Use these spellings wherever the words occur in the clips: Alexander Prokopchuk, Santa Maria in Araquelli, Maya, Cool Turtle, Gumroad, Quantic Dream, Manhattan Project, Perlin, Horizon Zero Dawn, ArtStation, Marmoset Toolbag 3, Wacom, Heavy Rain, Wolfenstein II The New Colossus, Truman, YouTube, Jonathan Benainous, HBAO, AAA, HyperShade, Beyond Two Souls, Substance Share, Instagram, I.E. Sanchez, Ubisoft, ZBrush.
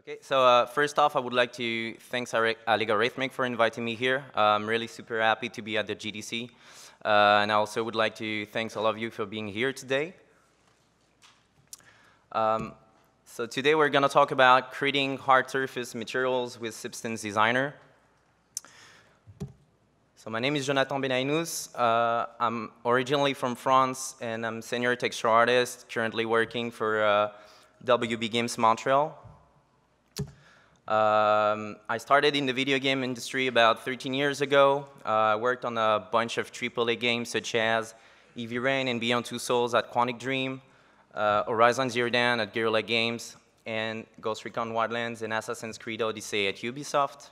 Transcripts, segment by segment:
Okay, so first off, I would like to thank Algorithmic for inviting me here. I'm really super happy to be at the GDC. And I also would like to thank all of you for being here today. So today we're going to talk about creating hard surface materials with Substance Designer. So my name is Jonathan Benainous. I'm originally from France, and I'm senior texture artist, currently working for WB Games Montreal. I started in the video game industry about 13 years ago. I worked on a bunch of AAA games such as Heavy Rain and Beyond Two Souls at Quantic Dream, Horizon Zero Dawn at Guerrilla Games, and Ghost Recon Wildlands and Assassin's Creed Odyssey at Ubisoft.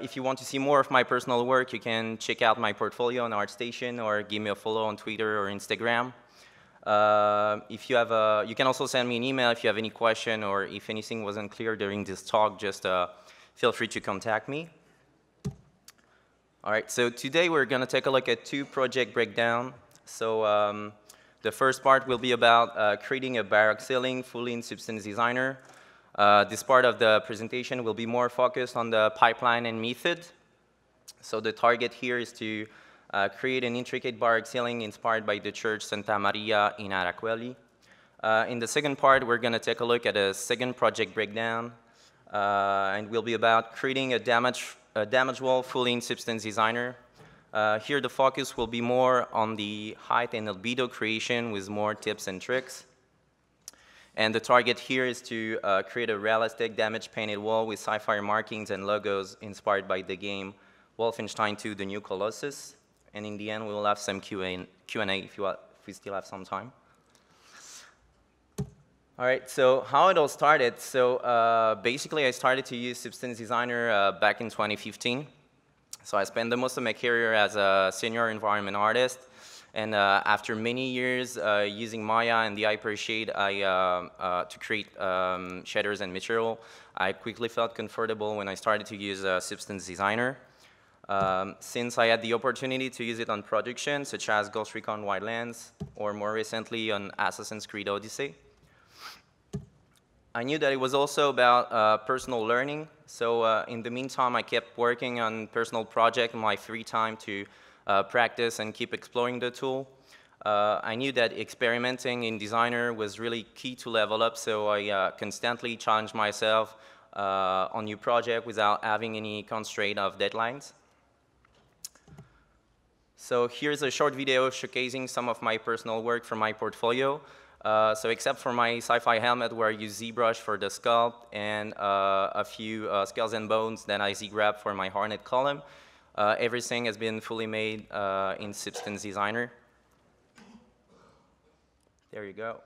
If you want to see more of my personal work, you can check out my portfolio on ArtStation or give me a follow on Twitter or Instagram. If you have you can also send me an email if you have any question or if anything wasn't clear during this talk, just feel free to contact me. All right, so today we're going to take a look at two project breakdown. So the first part will be about creating a barrack ceiling fully in Substance Designer. This part of the presentation will be more focused on the pipeline and method. So the target here is to create an intricate barrack ceiling inspired by the church Santa Maria in Araquelli. In the second part, we're going to take a look at a second project breakdown, and will be about creating a damage wall fully in Substance Designer. Here, the focus will be more on the height and albedo creation with more tips and tricks. And the target here is to create a realistic damage painted wall with sci-fi markings and logos inspired by the game Wolfenstein II: The New Colossus. And in the end, we will have some Q&A if we still have some time. All right, so how it all started. So basically, I started to use Substance Designer back in 2015. So I spent the most of my career as a senior environment artist. And after many years using Maya and the HyperShade to create shaders and material, I quickly felt comfortable when I started to use Substance Designer. Since I had the opportunity to use it on production, such as Ghost Recon Wildlands, or more recently on Assassin's Creed Odyssey. I knew that it was also about personal learning, so in the meantime, I kept working on personal projects in my free time to practice and keep exploring the tool. I knew that experimenting in Designer was really key to level up, so I constantly challenged myself on new projects without having any constraint of deadlines. So here's a short video showcasing some of my personal work from my portfolio. So except for my sci-fi helmet where I use ZBrush for the sculpt and a few skulls and bones that I Z-grab for my Hornet column, everything has been fully made in Substance Designer. There you go.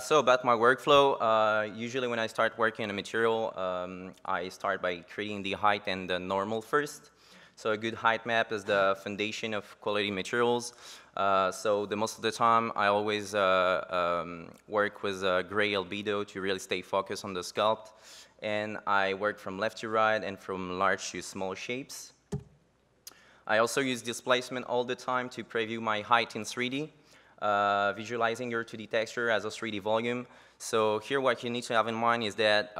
So about my workflow, usually when I start working on a material, I start by creating the height and the normal first. So a good height map is the foundation of quality materials. So the most of the time, I always work with gray albedo to really stay focused on the sculpt. And I work from left to right and from large to small shapes. I also use displacement all the time to preview my height in 3D. Visualizing your 2D texture as a 3D volume. So here what you need to have in mind is that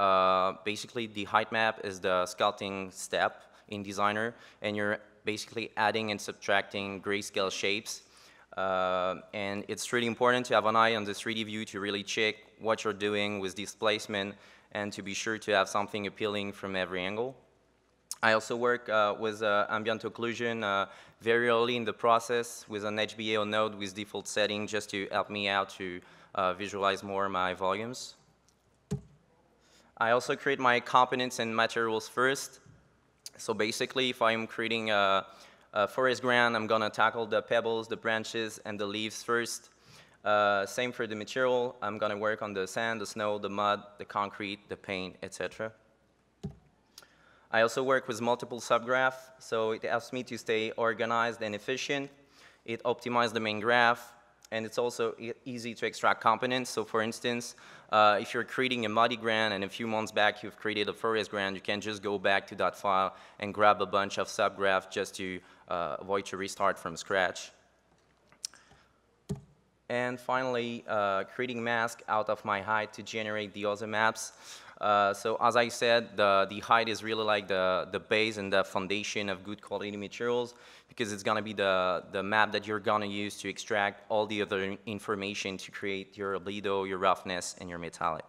basically the height map is the sculpting step in Designer, and you're basically adding and subtracting grayscale shapes. And it's really important to have an eye on the 3D view to really check what you're doing with displacement and to be sure to have something appealing from every angle. I also work with ambient occlusion very early in the process with an HBAO node with default setting just to help me out to visualize more my volumes. I also create my components and materials first. So basically, if I'm creating a forest ground, I'm going to tackle the pebbles, the branches, and the leaves first. Same for the material. I'm going to work on the sand, the snow, the mud, the concrete, the paint, etc. I also work with multiple subgraphs, so it helps me to stay organized and efficient. It optimizes the main graph, and it's also easy to extract components. So for instance, if you're creating a muddy ground and a few months back you've created a forest ground, you can just go back to that file and grab a bunch of subgraphs just to avoid to restart from scratch. And finally, creating masks out of my height to generate the other maps. So as I said, the height is really like the base and the foundation of good quality materials because it's going to be the map that you're going to use to extract all the other information to create your albedo, your roughness, and your metallic.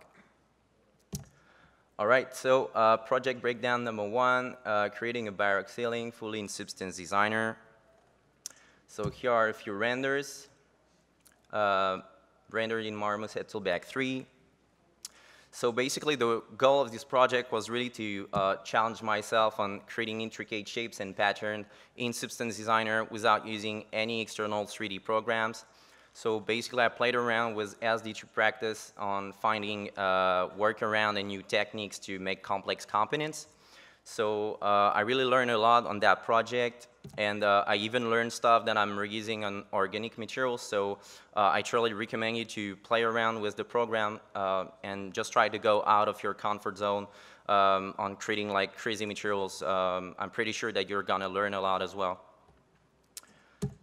All right, so project breakdown number one, creating a barrack ceiling fully in Substance Designer. So here are a few renders, rendered in Marmoset Toolbag 3. So basically, the goal of this project was really to challenge myself on creating intricate shapes and patterns in Substance Designer without using any external 3D programs. So basically, I played around with SD to practice on finding workaround and new techniques to make complex components. So I really learned a lot on that project, and I even learned stuff that I'm reusing on organic materials, so I truly recommend you to play around with the program and just try to go out of your comfort zone on creating like crazy materials. I'm pretty sure that you're gonna learn a lot as well.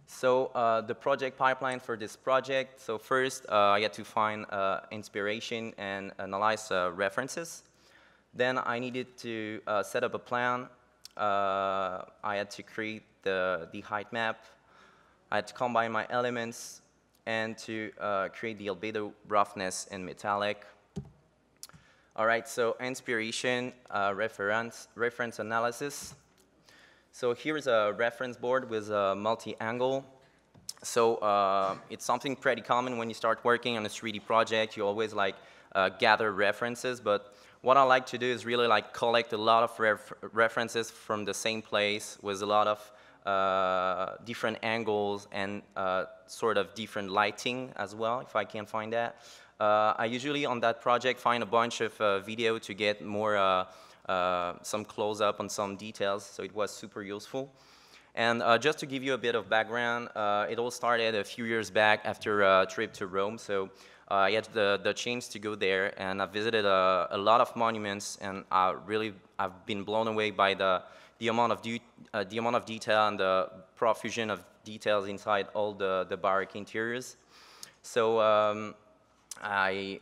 So the project pipeline for this project, so first I had to find inspiration and analyze references. Then I needed to set up a plan. I had to create the height map. I had to combine my elements and to create the albedo, roughness, and metallic. All right, so inspiration, reference analysis. So here's a reference board with a multi-angle. So it's something pretty common when you start working on a 3D project. You always like gather references, but what I like to do is really like collect a lot of references from the same place with a lot of different angles and sort of different lighting as well, if I can find that. I usually on that project find a bunch of video to get more, some close-up on some details, so it was super useful. And just to give you a bit of background, it all started a few years back after a trip to Rome. So I had the chance to go there, and I visited a lot of monuments, and I've been blown away by the amount of detail and the profusion of details inside all the barrack interiors. So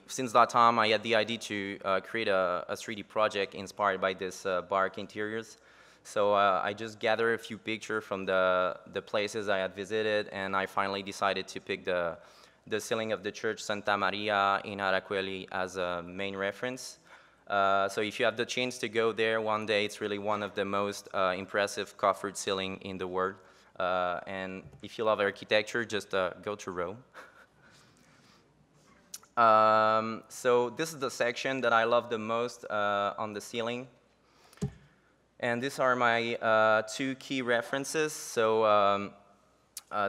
since that time, I had the idea to create a 3D project inspired by this barrack interiors. So I just gathered a few pictures from the places I had visited, and I finally decided to pick the ceiling of the church Santa Maria in Araquelli as a main reference. So if you have the chance to go there one day, it's really one of the most impressive coffered ceiling in the world. And if you love architecture, just go to Rome. So this is the section that I love the most on the ceiling. And these are my two key references. So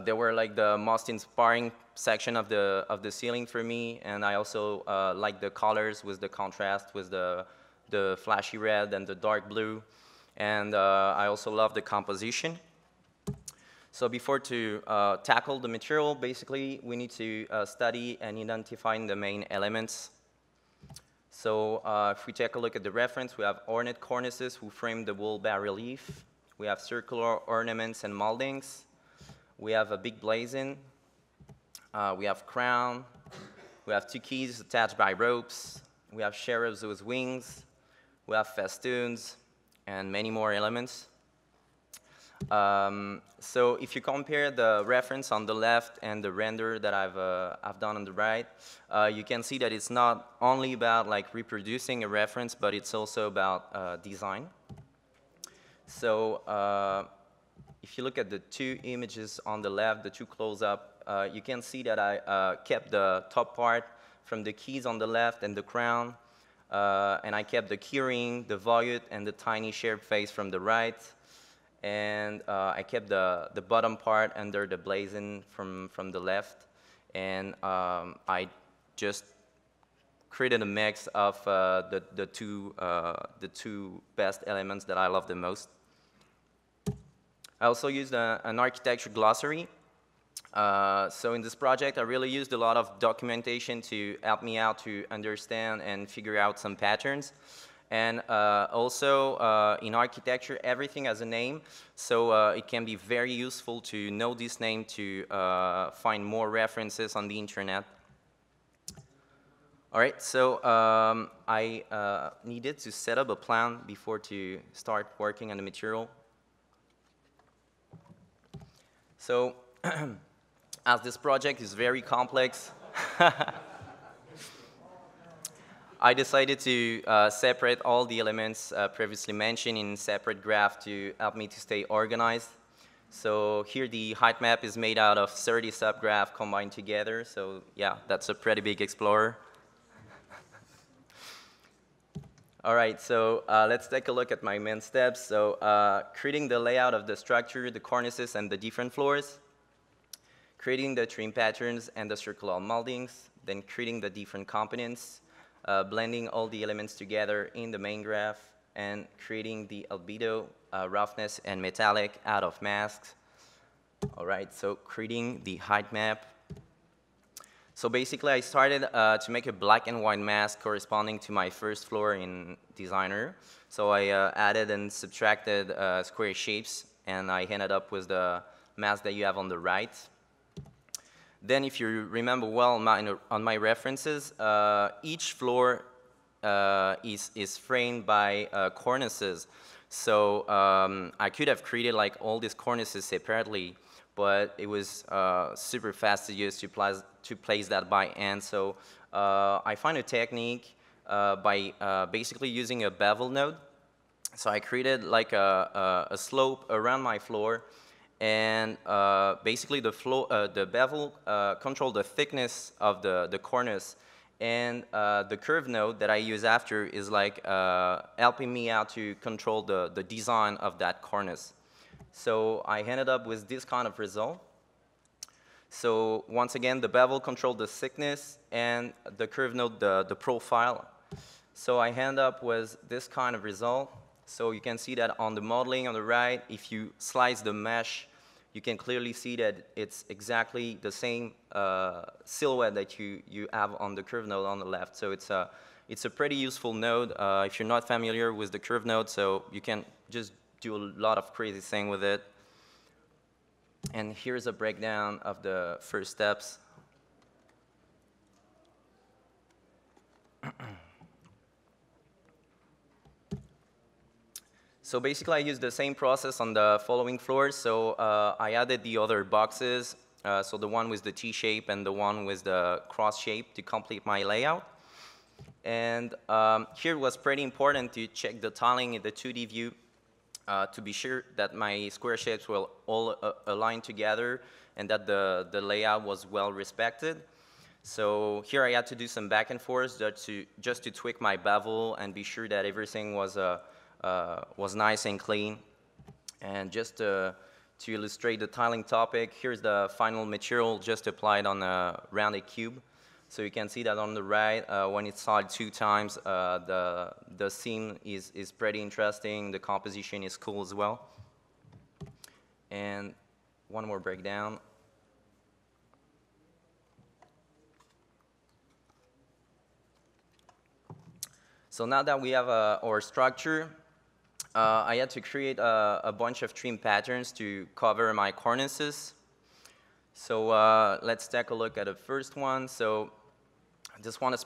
they were like the most inspiring section of the ceiling for me, and I also like the colors with the contrast with the flashy red and the dark blue, and I also love the composition. So before to tackle the material, basically we need to study and identify the main elements. So if we take a look at the reference, we have ornate cornices who frame the wool bas-relief. We have circular ornaments and moldings. We have a big blazon. We have crown. We have two keys attached by ropes. We have cherubs with wings. We have festoons and many more elements. So if you compare the reference on the left and the render that I've done on the right, you can see that it's not only about like reproducing a reference, but it's also about design. So if you look at the two images on the left, the two close-up, you can see that I kept the top part from the keys on the left and the crown, and I kept the keyring, the volute, and the tiny shared face from the right. And I kept the bottom part under the blazon from the left, and I just created a mix of the two best elements that I love the most. I also used an architecture glossary. So in this project, I really used a lot of documentation to help me out to understand and figure out some patterns. And also, in architecture, everything has a name, so it can be very useful to know this name to find more references on the internet. All right, so I needed to set up a plan before to start working on the material. So, as this project is very complex, I decided to separate all the elements previously mentioned in separate graph to help me to stay organized. So here the height map is made out of 30 subgraphs combined together. So yeah, that's a pretty big explorer. All right, so let's take a look at my main steps. So creating the layout of the structure, the cornices, and the different floors. Creating the trim patterns and the circular moldings. Then creating the different components. Blending all the elements together in the main graph and creating the albedo, roughness, and metallic out of masks. All right, so creating the height map. So basically, I started to make a black and white mask corresponding to my first floor in Designer. So I added and subtracted square shapes, and I ended up with the mask that you have on the right. Then, if you remember well, on my references, each floor is framed by cornices. So I could have created like all these cornices separately, but it was super fast to use to place that by hand. So I found a technique by basically using a bevel node. So I created like a slope around my floor. And basically, the bevel controls the thickness of the cornice. And the curve node that I use after is like helping me out to control the design of that cornice. So I ended up with this kind of result. So once again, the bevel controlled the thickness and the curve node, the profile. So I ended up with this kind of result. So you can see that on the modeling on the right, if you slice the mesh, you can clearly see that it's exactly the same silhouette that you have on the curve node on the left. So it's a pretty useful node if you're not familiar with the curve node, so you can just do a lot of crazy things with it. And here's a breakdown of the first steps. So basically, I used the same process on the following floors. So I added the other boxes, so the one with the T-shape and the one with the cross shape to complete my layout. And here was pretty important to check the tiling in the 2D view to be sure that my square shapes were all aligned together and that the layout was well respected. So here I had to do some back and forth just to tweak my bevel and be sure that everything was nice and clean, and just to illustrate the tiling topic. Here's the final material just applied on a rounded cube. So you can see that on the right, when it's tiled two times, the seam is pretty interesting. The composition is cool as well. And one more breakdown. So now that we have our structure, I had to create a bunch of trim patterns to cover my cornices. So let's take a look at the first one. So this one is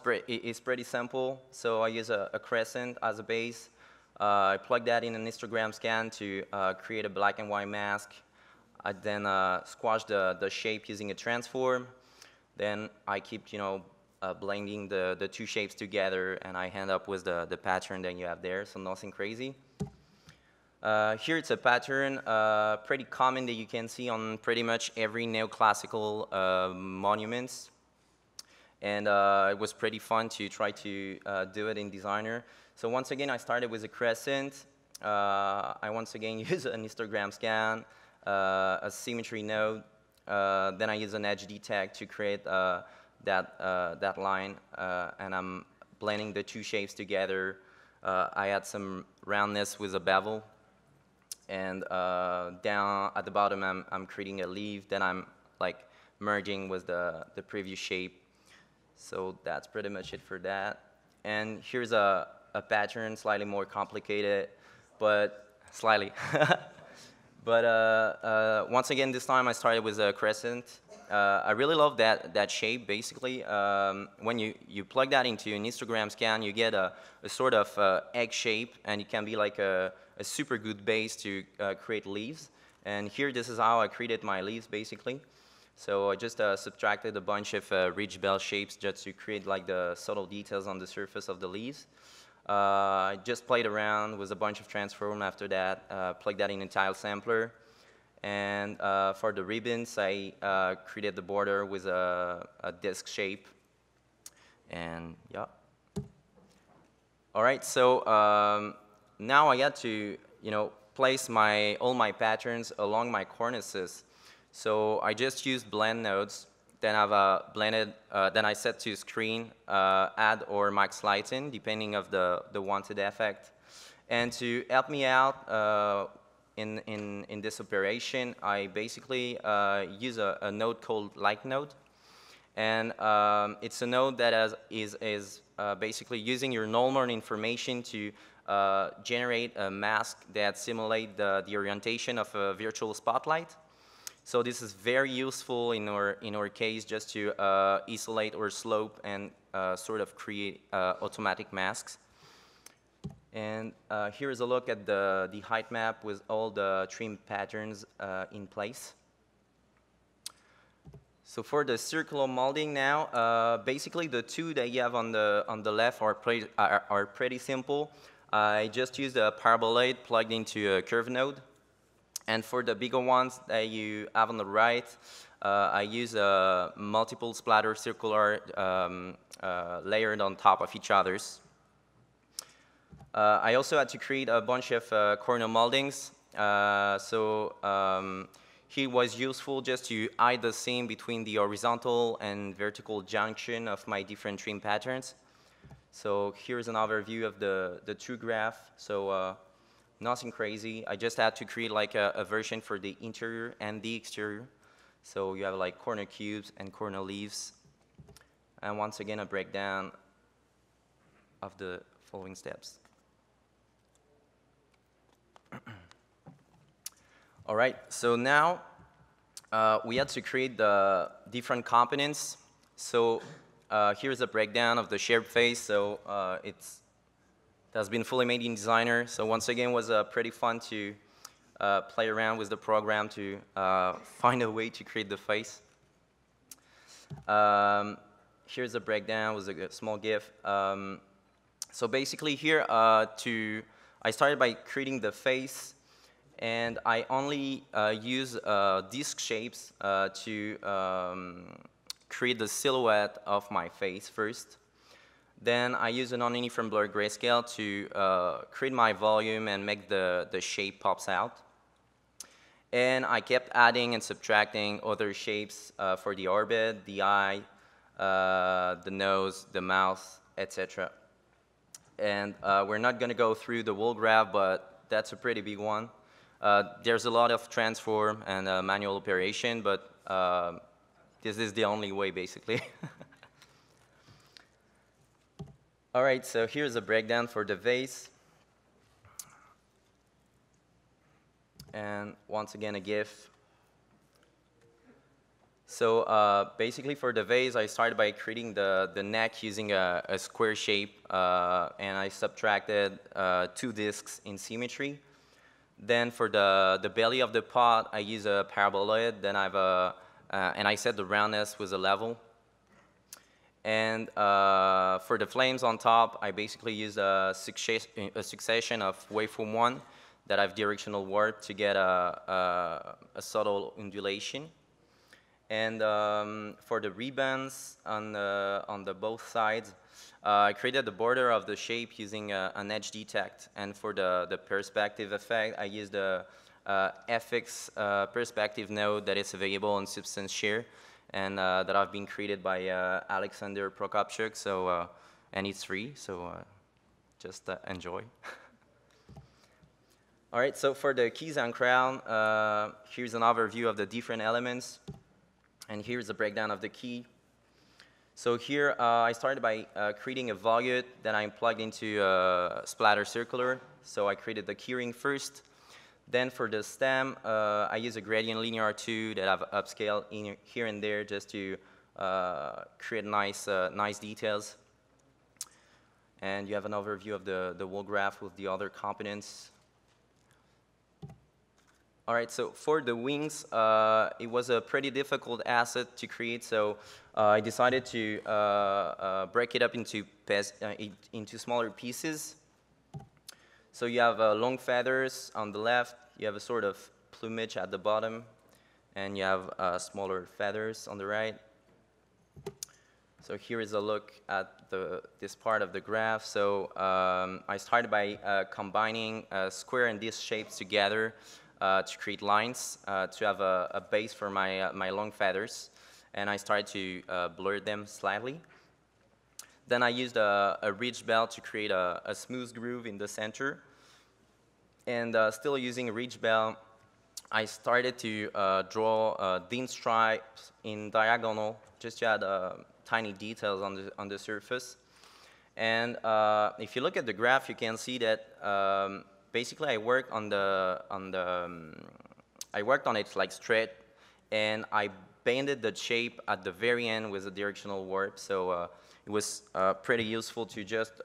pretty simple. So I use a crescent as a base. I plug that in an histogram scan to create a black and white mask. I then squash the shape using a transform. Then I keep, blending the two shapes together, and I end up with the pattern that you have there. So nothing crazy. Here it's a pattern, pretty common that you can see on pretty much every neoclassical monuments. And it was pretty fun to try to do it in Designer. So once again, I started with a crescent. I once again use an histogram scan, a symmetry node. Then I use an edge detect to create that line, and I'm blending the two shapes together. I add some roundness with a bevel. And down at the bottom, I'm creating a leaf. Then I'm like merging with the previous shape. So that's pretty much it for that. And here's a pattern, slightly more complicated, but slightly. But once again, this time I started with a crescent. I really love that shape, basically. When you plug that into an histogram scan, you get a sort of egg shape, and it can be like a super good base to create leaves. And here, this is how I created my leaves, basically. So I just subtracted a bunch of ridge bell shapes just to create like the subtle details on the surface of the leaves. I just played around with a bunch of transform after that, plugged that in a tile sampler. And for the ribbons, I created the border with a disc shape. And yeah. All right, so now I got to place all my patterns along my cornices. So I just used blend nodes. Then I've blended. Then I set to screen, add or max lighten, depending of the wanted effect. And to help me out in this operation, I basically use a node called light node, and it's a node that is basically using your normal information to generate a mask that simulates the orientation of a virtual spotlight. So this is very useful in our case just to isolate or slope and sort of create automatic masks. And here is a look at the height map with all the trim patterns in place. So for the circular molding now, basically the two that you have on the left are pretty simple. I just used a paraboloid plugged into a curve node. And for the bigger ones that you have on the right, I use multiple splatter circular layered on top of each other's. I also had to create a bunch of corner moldings. So here was useful just to hide the seam between the horizontal and vertical junction of my different trim patterns. So here's an overview of the true graph. So nothing crazy. I just had to create like a version for the interior and the exterior. So you have like corner cubes and corner leaves. And once again, a breakdown of the following steps. All right, so now we had to create the different components. So here's a breakdown of the shared face. So that's been fully made in Designer. So once again, it was pretty fun to play around with the program to find a way to create the face. Here's a breakdown with a small GIF. So basically here, I started by creating the face. And I only use disk shapes to create the silhouette of my face first. Then I use a non-uniform blur grayscale to create my volume and make the shape pops out. And I kept adding and subtracting other shapes for the orbit, the eye, the nose, the mouth, etc. And we're not going to go through the whole graph, but that's a pretty big one. There's a lot of transform and manual operation, but this is the only way, basically. All right, so here's a breakdown for the vase. And once again, a GIF. So basically, for the vase, I started by creating the neck using a square shape, and I subtracted two discs in symmetry. Then for the belly of the pot, I use a paraboloid. Then I've and I set the roundness with a level. And for the flames on top, I basically used a succession of waveform one that I've directional warp to get a subtle undulation. And for the ribbons on the both sides, I created the border of the shape using an edge detect. And for the perspective effect, I used the FX perspective node that is available on Substance Share and that I've been created by Alexander Prokopchuk. So, and it's free, so just enjoy. All right, so for the keys and crown, here's an overview of the different elements. And here's a breakdown of the key. So here, I started by creating a volute that I plugged into a splatter circular. So I created the keyring first. Then for the stem, I use a gradient linear 2 that I've upscaled in here and there just to create nice, nice details. And you have an overview of the whole graph with the other components. All right, so for the wings, it was a pretty difficult asset to create, so I decided to break it up into smaller pieces. So you have long feathers on the left, you have a sort of plumage at the bottom, and you have smaller feathers on the right. So here is a look at this part of the graph. So I started by combining square and disc shapes together. To create lines, to have a base for my long feathers. And I started to blur them slightly. Then I used a ridge belt to create a smooth groove in the center. And still using a ridge belt, I started to draw thin stripes in diagonal, just to add tiny details on the surface. And if you look at the graph, you can see that basically, I worked on it like straight, and I banded the shape at the very end with a directional warp. So it was pretty useful to just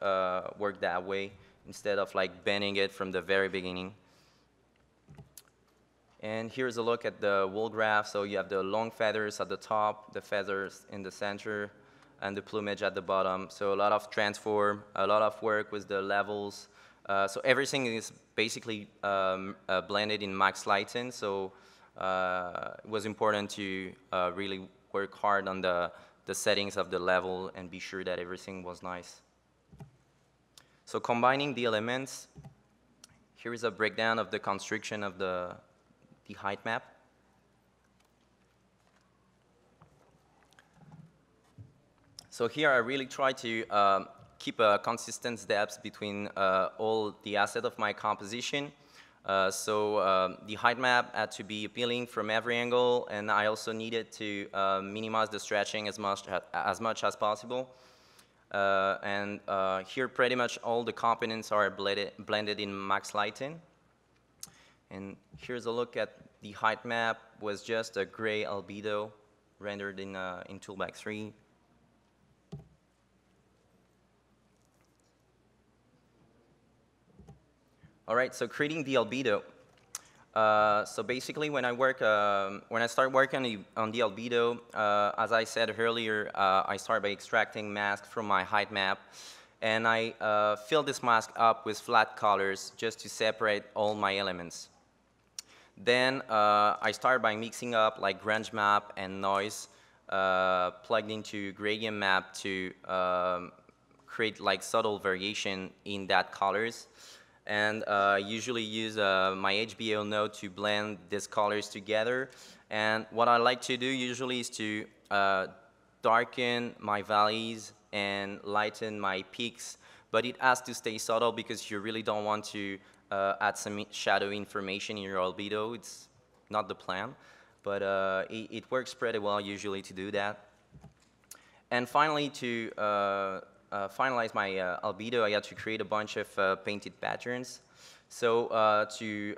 work that way instead of like bending it from the very beginning. And here's a look at the whole graph. So you have the long feathers at the top, the feathers in the center, and the plumage at the bottom. So a lot of transform, a lot of work with the levels. So everything is basically blended in max lighting, so it was important to really work hard on the settings of the level and be sure that everything was nice. So combining the elements, here is a breakdown of the construction of the height map. So here I really try to keep a consistent depth between all the assets of my composition. So the height map had to be appealing from every angle, and I also needed to minimize the stretching as much as possible. And here pretty much all the components are blended in max lighting. And here's a look at the height map with just a gray albedo rendered in Toolbag 3. All right, so creating the albedo. So basically, when I start working on the albedo, as I said earlier, I start by extracting mask from my height map, and I fill this mask up with flat colors just to separate all my elements. Then I start by mixing up like grunge map and noise, plugged into gradient map to create like subtle variation in that colors. and usually use my HBO node to blend these colors together. And what I like to do usually is to darken my valleys and lighten my peaks, but it has to stay subtle because you really don't want to add some shadowy information in your albedo. It's not the plan, but it works pretty well usually to do that. And finally, to finalize my albedo, I had to create a bunch of painted patterns. So to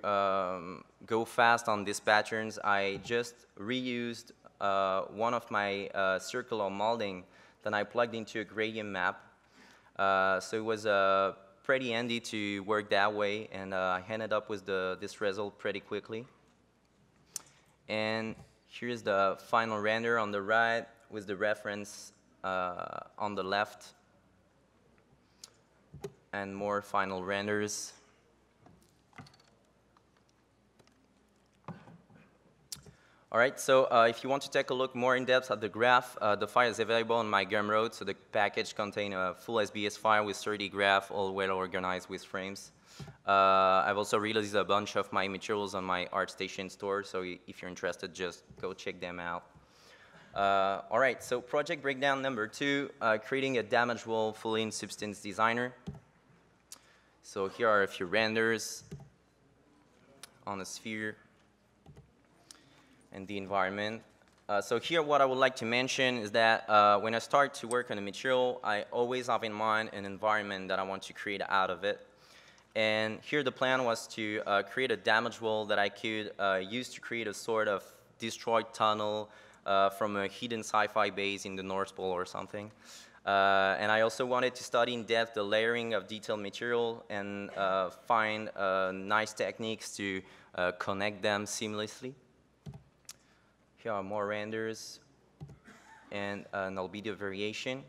go fast on these patterns, I just reused one of my circular molding that I plugged into a gradient map. So it was pretty handy to work that way, and I ended up with this result pretty quickly. And here's the final render on the right with the reference on the left, and more final renders. All right, so if you want to take a look more in depth at the graph, the file is available on my Gumroad. So the package contains a full SBS file with 30 graphs, all well organized with frames. I've also released a bunch of my materials on my ArtStation store, so if you're interested, just go check them out. All right, so project breakdown number 2, creating a damage wall fully in Substance Designer. So here are a few renders on a sphere and the environment. So here what I would like to mention is that when I start to work on a material, I always have in mind an environment that I want to create out of it. And here the plan was to create a damage wall that I could use to create a sort of destroyed tunnel from a hidden sci-fi base in the North Pole or something. And I also wanted to study in depth the layering of detailed material and find nice techniques to connect them seamlessly. Here are more renders and an albedo variation.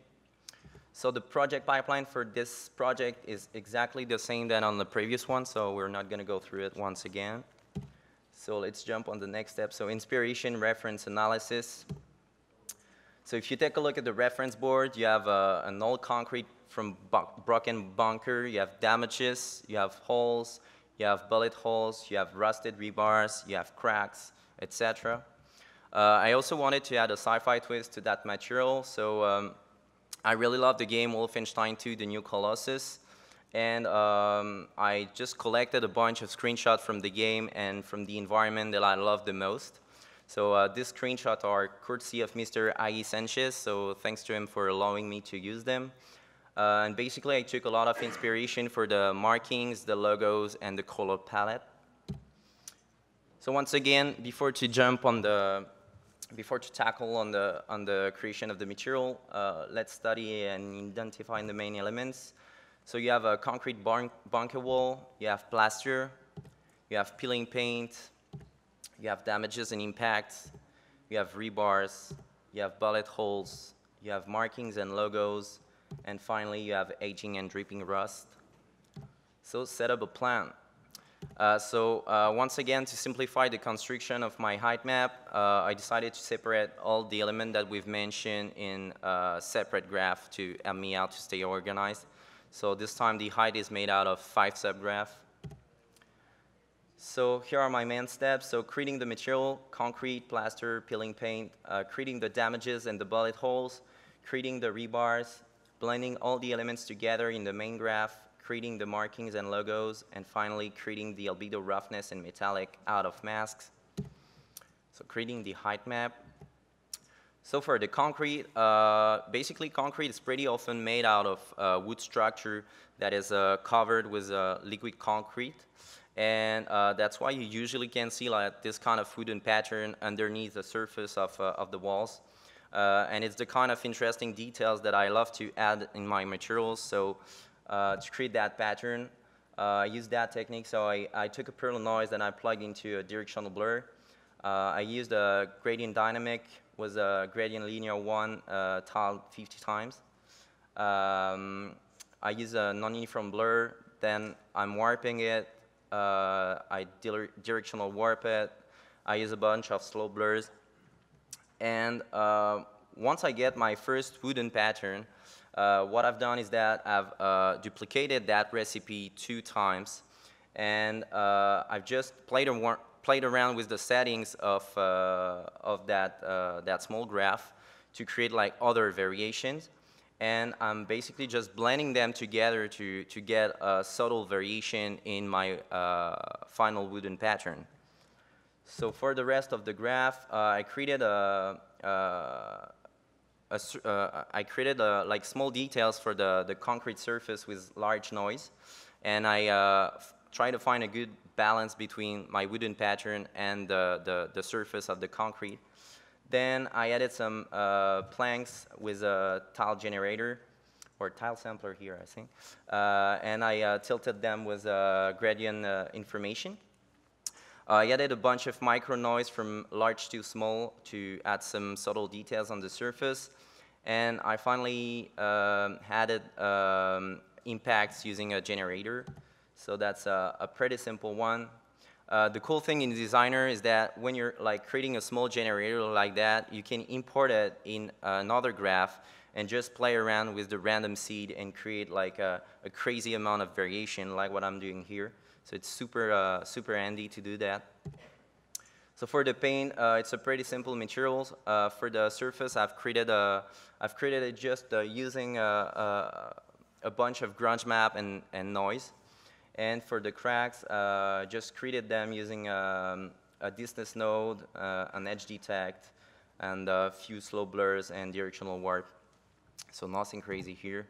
So the project pipeline for this project is exactly the same than on the previous one, so we're not going to go through it once again. So let's jump on the next step. So inspiration, reference, analysis. So if you take a look at the reference board, you have an old concrete from broken bunker, you have damages, you have holes, you have bullet holes, you have rusted rebars, you have cracks, etc. I also wanted to add a sci-fi twist to that material, so I really love the game Wolfenstein II: The New Colossus, and I just collected a bunch of screenshots from the game and from the environment that I love the most. So these screenshots are courtesy of Mr. I.E. Sanchez, so thanks to him for allowing me to use them. And basically I took a lot of inspiration for the markings, the logos, and the color palette. So once again, before to tackle on the creation of the material, let's study and identify the main elements. So you have a concrete bunker wall, you have plaster, you have peeling paint, you have damages and impacts, you have rebars, you have bullet holes, you have markings and logos, and finally you have aging and dripping rust. So set up a plan. Once again, to simplify the construction of my height map, I decided to separate all the elements that we've mentioned in a separate graph to help me out to stay organized. So this time the height is made out of 5 subgraphs. So here are my main steps. So creating the material, concrete, plaster, peeling paint, creating the damages and the bullet holes, creating the rebars, blending all the elements together in the main graph, creating the markings and logos, and finally creating the albedo roughness and metallic out of masks. So creating the height map. So for the concrete, basically concrete is pretty often made out of wood structure that is covered with liquid concrete. And that's why you usually can see like this kind of wooden pattern underneath the surface of the walls. And it's the kind of interesting details that I love to add in my materials. So to create that pattern, I used that technique. So I took a pearl noise and I plugged into a directional blur. I used a gradient dynamic, was a gradient linear one tiled 50 times. I used a non-uniform blur, then I'm warping it. I directional warp it. I use a bunch of slow blurs. And once I get my first wooden pattern, what I've done is that I've duplicated that recipe 2 times and I've just played around with the settings of that small graph to create like other variations, and I'm basically just blending them together to get a subtle variation in my final wooden pattern. So for the rest of the graph, I created like small details for the concrete surface with large noise, and I try to find a good balance between my wooden pattern and the surface of the concrete. Then I added some planks with a tile generator or tile sampler here, I think, and I tilted them with gradient information. I added a bunch of micro noise from large to small to add some subtle details on the surface, and I finally added impacts using a generator. So that's a pretty simple one. The cool thing in Designer is that when you're like creating a small generator like that, you can import it in another graph and just play around with the random seed and create like a crazy amount of variation like what I'm doing here. So it's super, super handy to do that. So for the paint, it's a pretty simple materials. For the surface, I've created it just using a bunch of grunge map and noise. And for the cracks, just created them using a distance node, an edge detect, and a few slow blurs and directional warp. So nothing crazy here.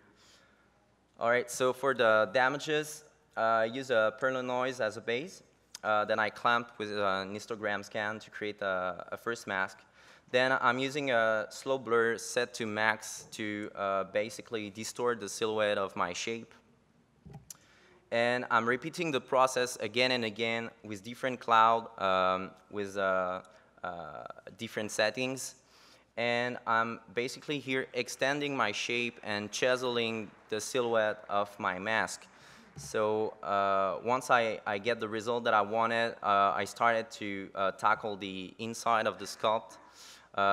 All right, so for the damages, I use a Perlin noise as a base. Then I clamp with an histogram scan to create a first mask. Then I'm using a slow blur set to max to basically distort the silhouette of my shape. And I'm repeating the process again and again with different cloud, with different settings. And I'm basically here extending my shape and chiseling the silhouette of my mask. So once I get the result that I wanted, I started to tackle the inside of the sculpt.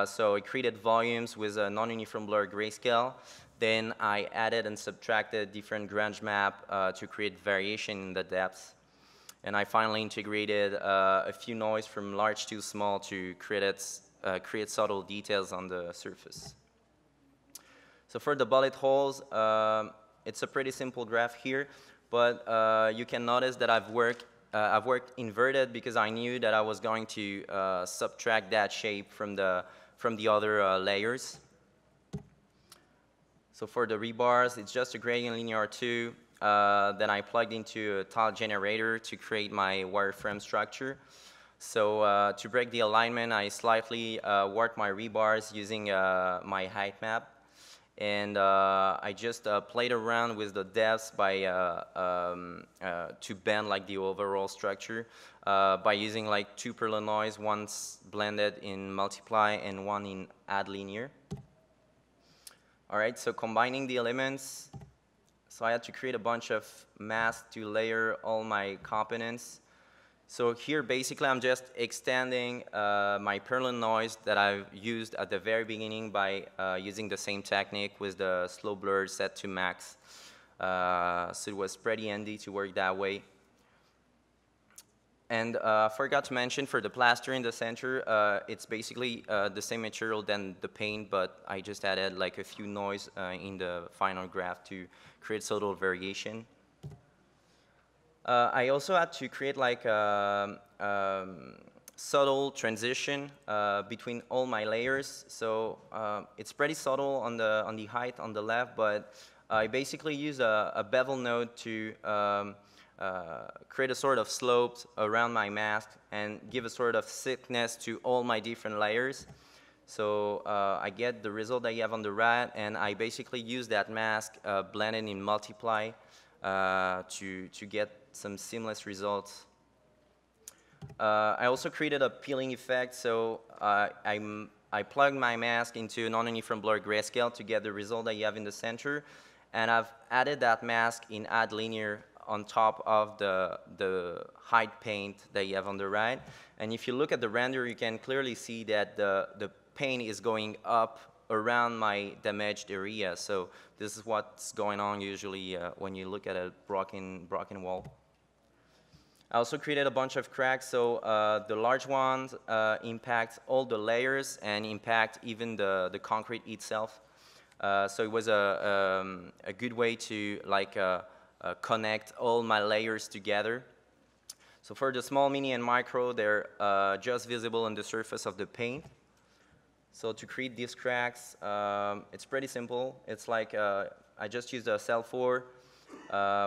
So I created volumes with a non-uniform blur grayscale. Then I added and subtracted different grunge map to create variation in the depths. And I finally integrated a few noise from large to small to create subtle details on the surface. So for the bullet holes, it's a pretty simple graph here, but you can notice that I've worked inverted because I knew that I was going to subtract that shape from the other layers. So for the rebars, it's just a gradient linear 2 that I plugged into a tile generator to create my wireframe structure. So to break the alignment, I slightly warped my rebars using my height map. And I just played around with the depths by, to bend like the overall structure by using like 2 Perlin noise, one blended in multiply and one in add linear. All right, so combining the elements. So I had to create a bunch of masks to layer all my components. So here, basically, I'm just extending my Perlin noise that I've used at the very beginning by using the same technique with the slow blur set to max. So it was pretty handy to work that way. And I forgot to mention for the plaster in the center, it's basically the same material than the paint, but I just added like a few noise in the final graph to create subtle variation. I also had to create like a subtle transition between all my layers. So it's pretty subtle on the height on the left, but I basically use a bevel node to create a sort of slope around my mask and give a sort of thickness to all my different layers. So I get the result that you have on the right, and I basically use that mask blended in multiply to get some seamless results. I also created a peeling effect, so I plugged my mask into non-uniform blur grayscale to get the result that you have in the center, and I've added that mask in add linear on top of the height paint that you have on the right. And if you look at the render, you can clearly see that the paint is going up around my damaged area. So this is what's going on usually when you look at a broken wall. I also created a bunch of cracks, so the large ones impact all the layers and impact even the concrete itself. So it was a good way to like connect all my layers together. So for the small, mini, and micro, they're just visible on the surface of the paint. So to create these cracks, it's pretty simple. It's like I just used a cell 4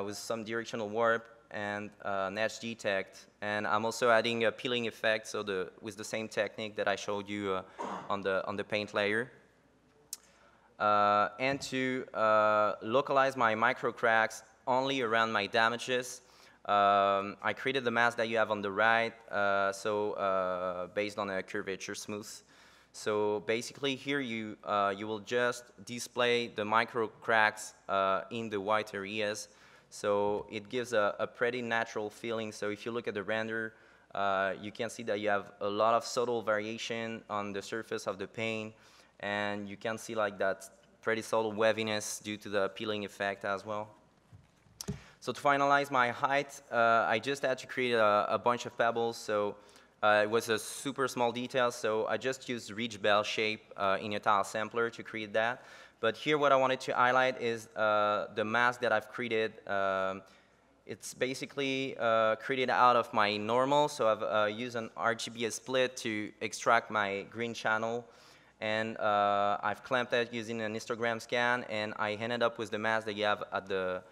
with some directional warp and an edge detect, and I'm also adding a peeling effect, so with the same technique that I showed you on the paint layer. And to localize my micro cracks only around my damages, I created the mask that you have on the right, based on a curvature smooth. So basically here you will just display the micro cracks in the white areas. So it gives a pretty natural feeling. So if you look at the render, you can see that you have a lot of subtle variation on the surface of the paint, and you can see like that pretty subtle waviness due to the peeling effect as well. So to finalize my height, I just had to create a bunch of pebbles. So it was a super small detail, so I just used Ridge Bell shape in a tile sampler to create that. But here what I wanted to highlight is the mask that I've created. It's basically created out of my normal, so I've used an RGBS split to extract my green channel, and I've clamped that using an histogram scan, and I ended up with the mask that you have at the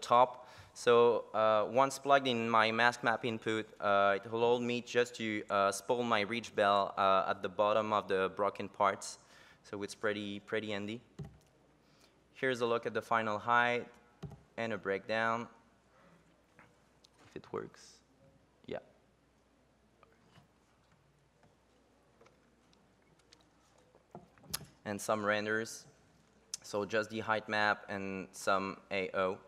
top. So once plugged in my mask map input, it allowed me just to spawn my Ridge Bell at the bottom of the broken parts. So it's pretty handy. Here's a look at the final height and a breakdown. If it works. Yeah. And some renders. So just the height map and some AO.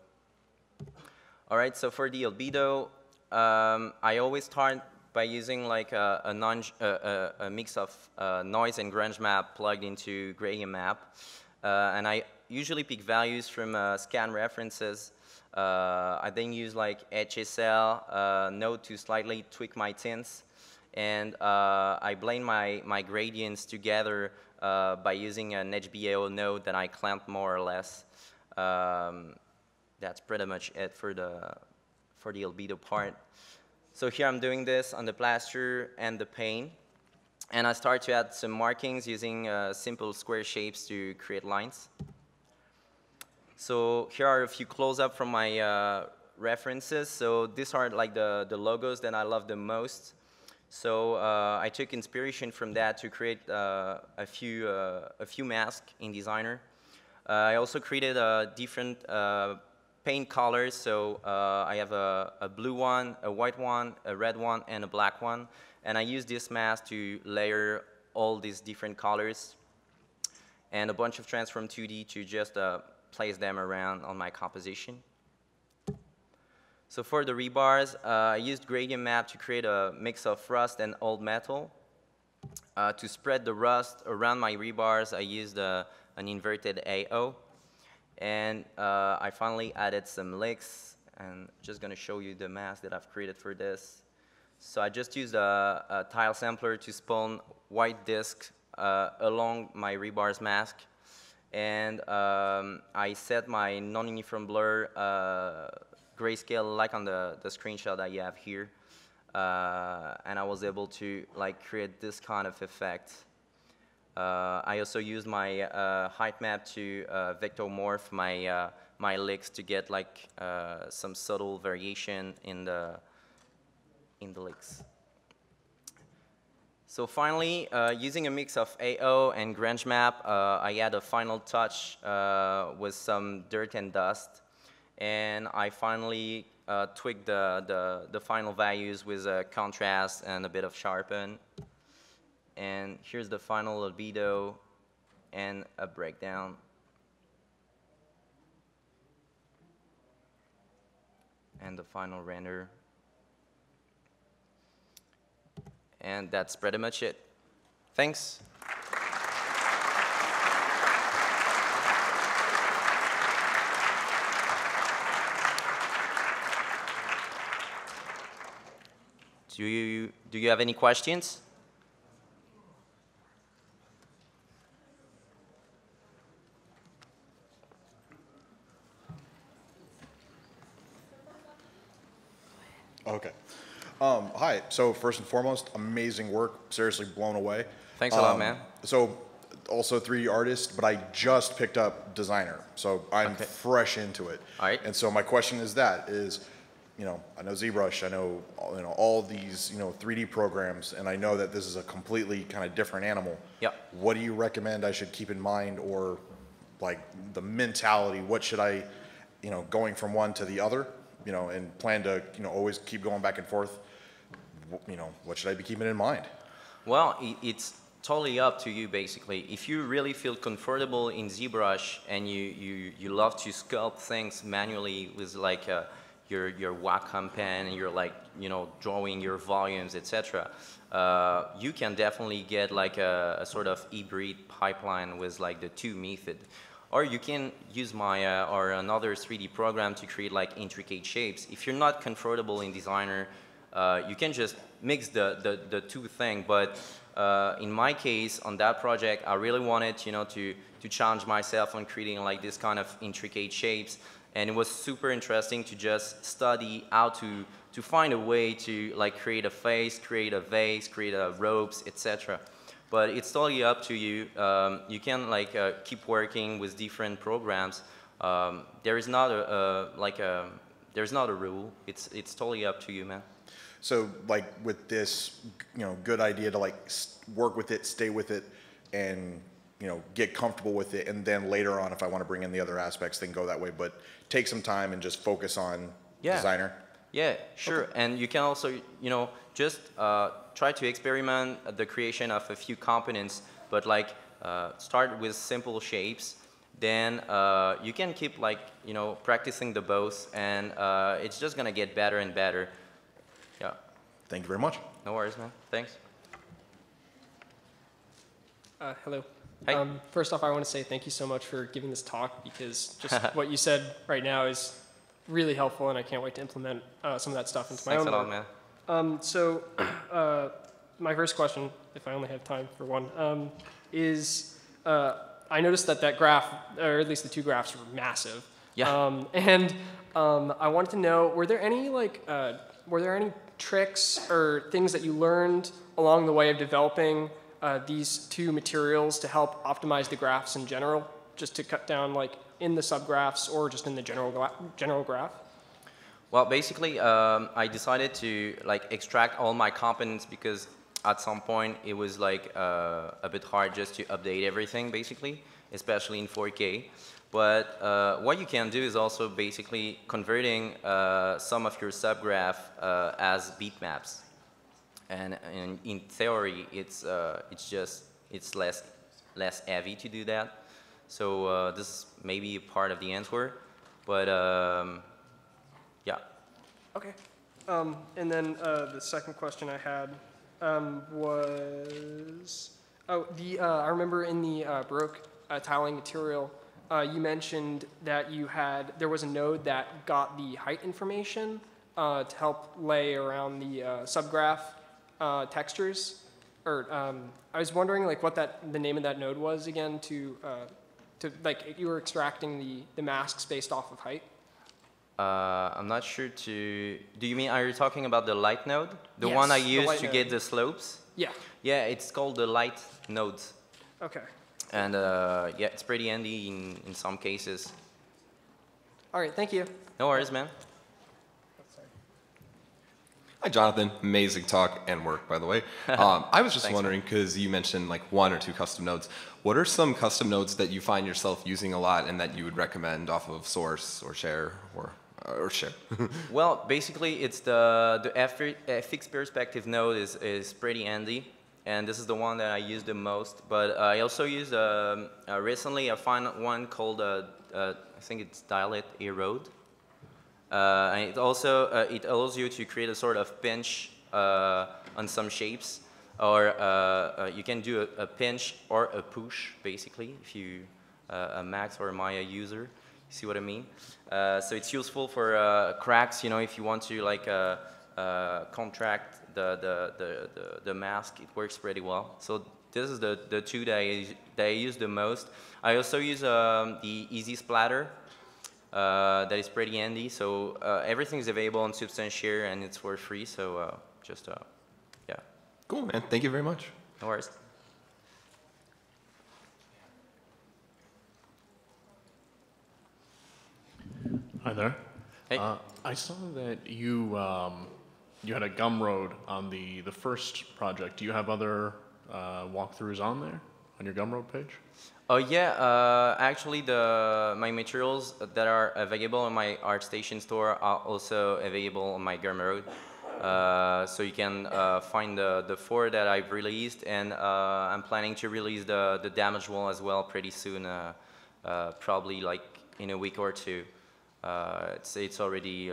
All right, so for the albedo, I always start by using like a mix of noise and grunge map plugged into gradient map. And I usually pick values from scan references. I then use like HSL node to slightly tweak my tints. And I blend my gradients together by using an HBAO node that I clamp more or less. That's pretty much it for the albedo part. So here I'm doing this on the plaster and the paint, and I start to add some markings using simple square shapes to create lines. So here are a few close-up from my references. So these are like the logos that I love the most. So I took inspiration from that to create a few masks in Designer. I also created different paint colors, so I have a blue one, a white one, a red one, and a black one. And I use this mask to layer all these different colors and a bunch of transform 2D to just place them around on my composition. So for the rebars, I used gradient map to create a mix of rust and old metal. To spread the rust around my rebars, I used an inverted AO, and I finally added some licks, and just going to show you the mask that I've created for this. So I just used a tile sampler to spawn white discs along my rebars mask, and I set my non-uniform blur grayscale like on the screenshot that you have here, and I was able to like create this kind of effect. I also used my height map to vectomorph my licks to get like some subtle variation in the licks. So finally, using a mix of AO and grunge map, I add a final touch with some dirt and dust, and I finally tweaked the final values with a contrast and a bit of sharpen. And here's the final albedo and a breakdown. And the final render. And that's pretty much it. Thanks. Do you have any questions? Okay. Hi. So first and foremost, amazing work. Seriously blown away. Thanks a lot, man. So also 3D artist, but I just picked up Designer. So I'm fresh into it. All right. And so my question is you know, I know ZBrush, I know, all these, 3D programs, and I know that this is a completely kind of different animal. Yeah. What do you recommend I should keep in mind, or like the mentality? What should I, going from one to the other, and plan to, always keep going back and forth, what should I be keeping in mind? Well, it's totally up to you, basically. If you really feel comfortable in ZBrush and you love to sculpt things manually with like your Wacom pen and you're like, drawing your volumes, etc., you can definitely get like a sort of hybrid pipeline with like the two method. Or you can use Maya or another 3D program to create like intricate shapes. If you're not comfortable in Designer, you can just mix the two things. But in my case, on that project, I really wanted to challenge myself on creating like this kind of intricate shapes. And it was super interesting to just study how to find a way to like create a face, create a vase, create a robes, etc. But it's totally up to you. You can like keep working with different programs. There is not a rule. It's totally up to you, man. So like with this, good idea to like work with it, stay with it, and get comfortable with it. And then later on, if I want to bring in the other aspects, then go that way. But take some time and just focus on Designer. Yeah, sure. Okay. And you can also, just try to experiment at the creation of a few components, but like start with simple shapes. Then you can keep like, practicing the both, and it's just gonna get better and better. Yeah. Thank you very much. No worries, man. Thanks. Hello. Hi. First off, I want to say thank you so much for giving this talk, because just what you said right now is really helpful, and I can't wait to implement some of that stuff into my own life. Thanks a lot, man. So my first question, if I only have time for one, is I noticed that graph, or at least the two graphs, were massive. Yeah. I wanted to know, were there any tricks or things that you learned along the way of developing these two materials to help optimize the graphs in general, just to cut down like in the subgraphs or just in the general graph? Well, basically, I decided to like extract all my components, because at some point it was like a bit hard just to update everything, basically, especially in 4K. But what you can do is also basically converting some of your subgraph as bitmaps. And in theory, it's less heavy to do that. So this is maybe a part of the answer, but yeah. Okay. And then the second question I had was, I remember in the Baroque tiling material, you mentioned that there was a node that got the height information to help lay around the subgraph textures. Or I was wondering like what the name of that node was again, to like you were extracting the masks based off of height. I'm not sure. Do you mean, are you talking about the light node? The yes, one I used to node. Get the slopes? Yeah. Yeah, it's called the light node. Okay. And yeah, it's pretty handy in some cases. All right, thank you. No worries, man. Hi, Jonathan. Amazing talk and work, by the way. I was just wondering, because you mentioned like one or two custom nodes, what are some custom nodes that you find yourself using a lot and that you would recommend off of Source or Share or Share? Well, basically, it's the FX perspective node is pretty handy, and this is the one that I use the most. But I also used recently I found one called I think it's Dilate Erode. And it also it allows you to create a sort of pinch on some shapes, or you can do a pinch or a push, basically, if you a Max or a Maya user, you see what I mean? So it's useful for cracks, if you want to like contract the mask. It works pretty well. So this is the two that I use the most. I also use the Easy Splatter. That is pretty handy. So everything is available on Substance Share, and it's for free. So just yeah. Cool, man. Thank you very much. No worries. Hi there. Hey. I saw that you you had a Gumroad on the first project. Do you have other walkthroughs on there on your Gumroad page? Oh yeah, actually my materials that are available on my ArtStation store are also available on my Gumroad. So you can find the four that I've released, and I'm planning to release the damaged one as well pretty soon, probably like in a week or two. It's already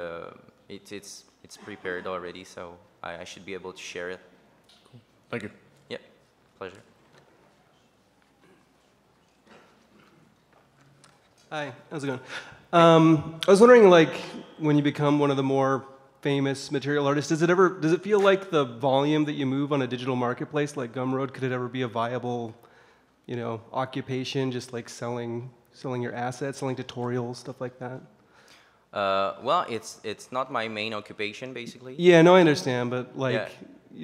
it's prepared already, so I should be able to share it. Cool. Thank you. Yeah, pleasure. Hi, how's it going? I was wondering, like, when you become one of the more famous material artists, does it feel like the volume that you move on a digital marketplace like Gumroad, could it ever be a viable, you know, occupation, just like selling your assets, selling tutorials, stuff like that? Well, it's not my main occupation, basically. Yeah, no, I understand, but like, yeah.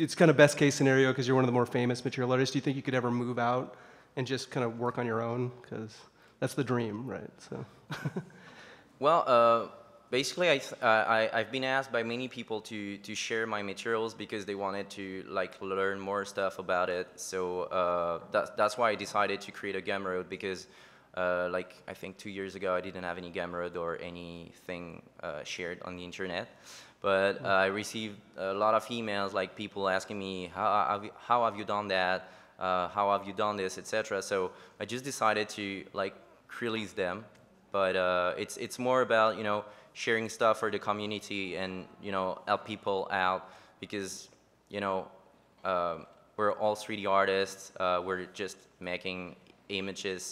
It's kind of best case scenario because you're one of the more famous material artists. Do you think you could ever move out and just kind of work on your own? Because that's the dream, right? So. Well, basically, I've been asked by many people to share my materials because they wanted to like learn more stuff about it. So that's why I decided to create a Gumroad, because. Like I think 2 years ago, I didn't have any Gumroad or anything shared on the internet, but I received a lot of emails, like people asking me, how have you done that? How have you done this, etc. So I just decided to like release them, but it's more about, you know, sharing stuff for the community and, you know, help people out, because, you know, we're all 3D artists. We're just making images.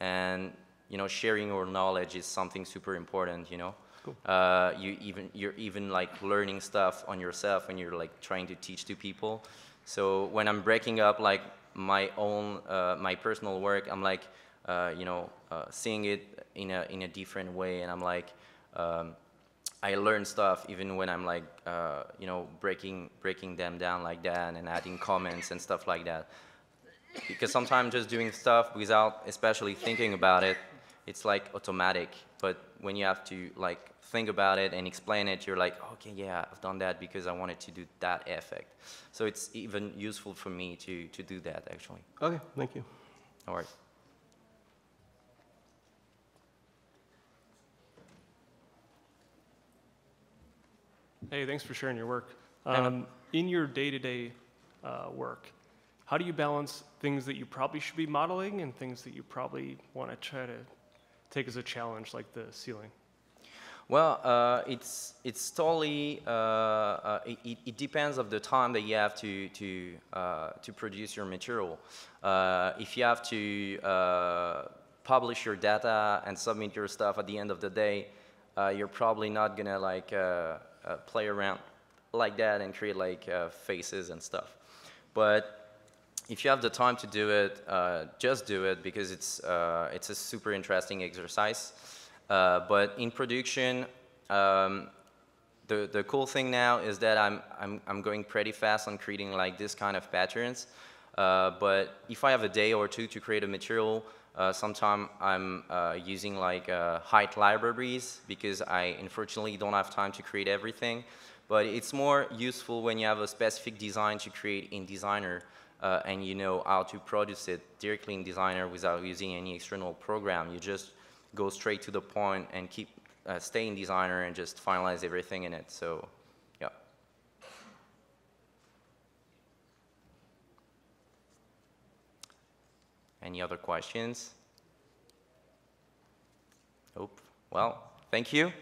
And, you know, sharing our knowledge is something super important, you know. Cool. You're even like learning stuff on yourself when you're like trying to teach to people. So when I'm breaking up like my own, my personal work, I'm like, you know, seeing it in a different way. And I'm like, I learn stuff even when I'm like, you know, breaking them down like that and adding comments and stuff like that. Because sometimes just doing stuff without especially thinking about it, it's like automatic. But when you have to like think about it and explain it, you're like, okay, yeah, I've done that because I wanted to do that effect. So it's even useful for me to do that, actually. Okay, thank you. All right. Hey, thanks for sharing your work. In your day-to-day work, how do you balance things that you probably should be modeling and things that you probably want to try to take as a challenge, like the ceiling? Well, it's totally it depends on the time that you have to produce your material. If you have to publish your data and submit your stuff at the end of the day, you're probably not gonna like play around like that and create like faces and stuff, but. If you have the time to do it, just do it, because it's a super interesting exercise. But in production, the cool thing now is that I'm going pretty fast on creating like this kind of patterns. But if I have a day or two to create a material, sometimes I'm using like height libraries, because I unfortunately don't have time to create everything. But it's more useful when you have a specific design to create in Designer. And you know how to produce it directly in Designer without using any external program. You just go straight to the point and keep stay in Designer and just finalize everything in it. So, yeah. Any other questions? Nope. Well, thank you.